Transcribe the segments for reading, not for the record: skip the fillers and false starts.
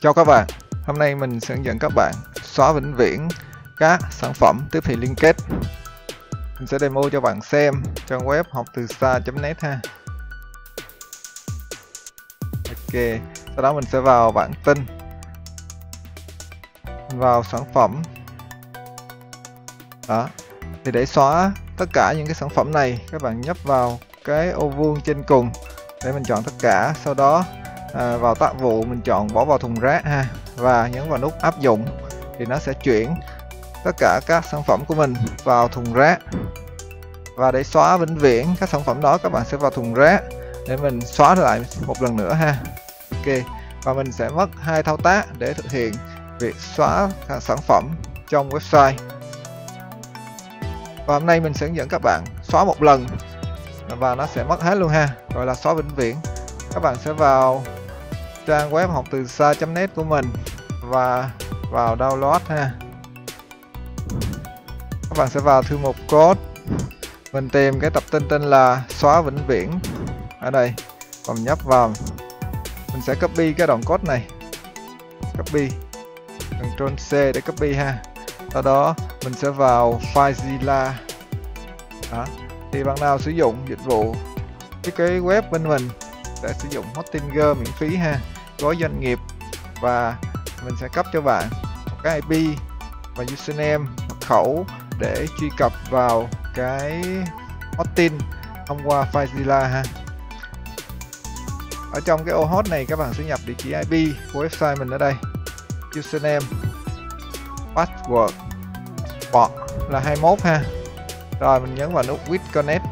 Chào các bạn, hôm nay mình sẽ hướng dẫn các bạn xóa vĩnh viễn các sản phẩm tiếp thị liên kết. Mình sẽ demo cho bạn xem trang web hoctuxa.net ha. Ok, sau đó mình sẽ vào bản tin, vào sản phẩm. Đó, thì để xóa tất cả những cái sản phẩm này, các bạn nhấp vào cái ô vuông trên cùng để mình chọn tất cả, sau đó vào tác vụ mình chọn bỏ vào thùng rác ha, và nhấn vào nút áp dụng thì nó sẽ chuyển tất cả các sản phẩm của mình vào thùng rác. Và để xóa vĩnh viễn các sản phẩm đó, các bạn sẽ vào thùng rác để mình xóa lại một lần nữa ha. Ok, và mình sẽ mất 2 thao tác để thực hiện việc xóa các sản phẩm trong website. Và hôm nay mình sẽ hướng dẫn các bạn xóa một lần và nó sẽ mất hết luôn ha, gọi là xóa vĩnh viễn. Các bạn sẽ vào trang web hoctuxa.net của mình và vào download ha. Các bạn sẽ vào thư mục code, mình tìm cái tập tin tên là xóa vĩnh viễn ở đây và mình nhấp vào. Mình sẽ copy cái đoạn code này, copy Ctrl C để copy ha. Sau đó mình sẽ vào Filezilla. Đó, thì bạn nào sử dụng dịch vụ cái web bên mình sẽ sử dụng Hostinger miễn phí ha, gói doanh nghiệp, và mình sẽ cấp cho bạn một cái IP và username, mật khẩu để truy cập vào cái hosting thông qua Filezilla ha. Ở trong cái ô host này các bạn sẽ nhập địa chỉ IP của website mình ở đây, username, password, port là 21 ha. Rồi mình nhấn vào nút with connect.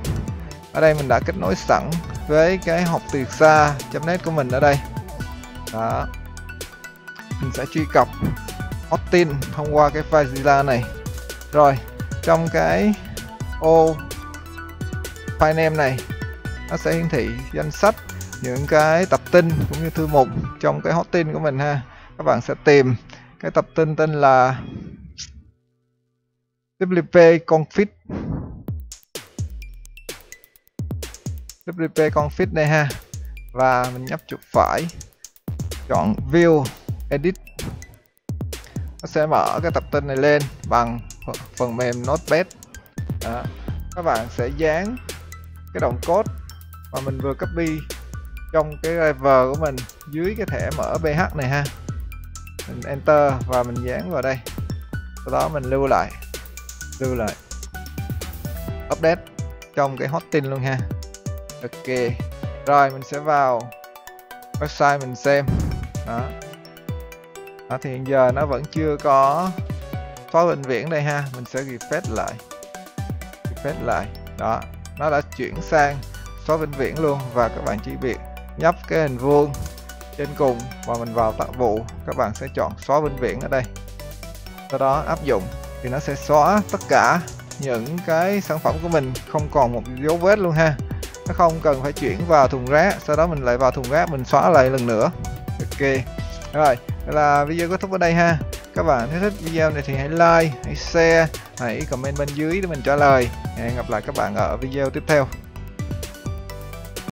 Ở đây mình đã kết nối sẵn với cái hoctuxa.net của mình ở đây. Đó, mình sẽ truy cập hosting thông qua cái Filezilla này. Rồi trong cái ô file name này nó sẽ hiển thị danh sách những cái tập tin cũng như thư mục trong cái hosting của mình ha. Các bạn sẽ tìm cái tập tin tên là wp-config, wp-config đây ha, và mình nhấp chuột phải, chọn view edit. Nó sẽ mở cái tập tin này lên bằng phần mềm Notepad. Đó, các bạn sẽ dán cái đoạn code mà mình vừa copy trong cái driver của mình dưới cái thẻ mở ph này ha. Mình enter và mình dán vào đây, sau đó mình lưu lại update trong cái hosting luôn ha. Ok, rồi mình sẽ vào website mình xem. Đó, thì hiện giờ nó vẫn chưa có xóa vĩnh viễn đây ha. Mình sẽ refresh lại. Đó, nó đã chuyển sang xóa vĩnh viễn luôn, và các bạn chỉ việc nhấp cái hình vuông trên cùng và mình vào tác vụ, các bạn sẽ chọn xóa vĩnh viễn ở đây, sau đó áp dụng thì nó sẽ xóa tất cả những cái sản phẩm của mình, không còn một dấu vết luôn ha. Nó không cần phải chuyển vào thùng rác, sau đó mình lại vào thùng rác mình xóa lại lần nữa. Ok, rồi là video kết thúc ở đây ha. Các bạn thấy thích video này thì hãy like, hãy share, hãy comment bên dưới để mình trả lời. Hẹn gặp lại các bạn ở video tiếp theo.